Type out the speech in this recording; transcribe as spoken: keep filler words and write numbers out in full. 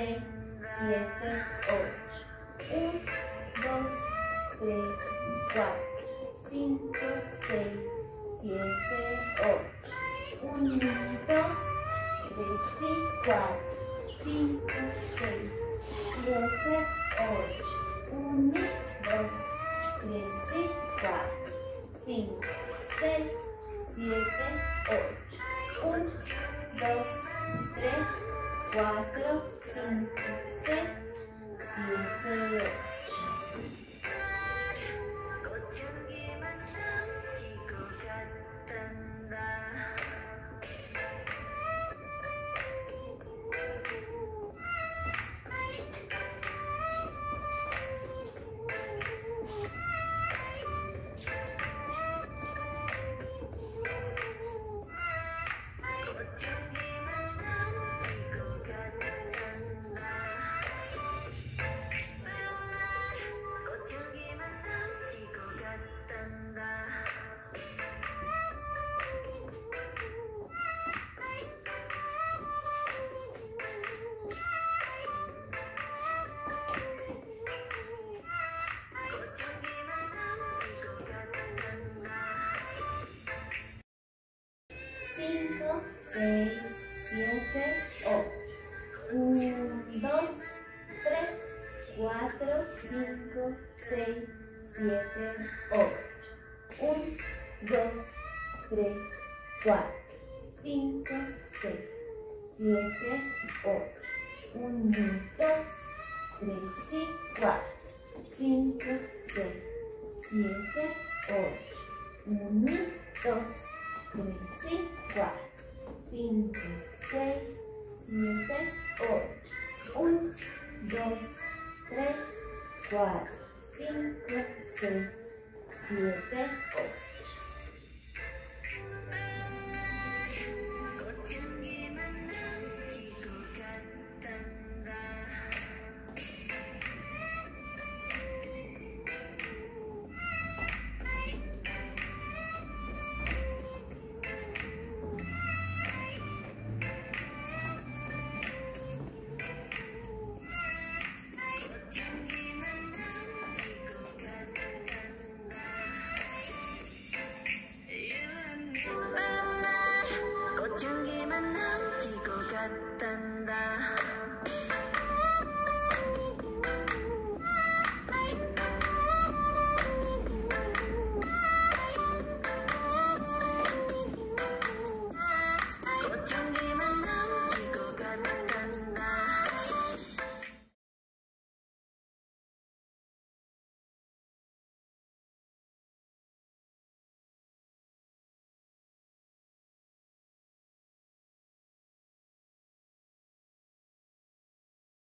seis, siete, ocho. uno, dos, tres, cuatro, cinco, seis, siete, ocho. uno, dos, tres, cuatro, cinco, seis, siete, ocho. uno, dos, tres, cuatro, cinco, seis, siete, ocho. uno, dos, tres, cuatro, cinco, seis, siete, ocho. uno, dos, tres, cuatro, cinco, seis, siete, ocho.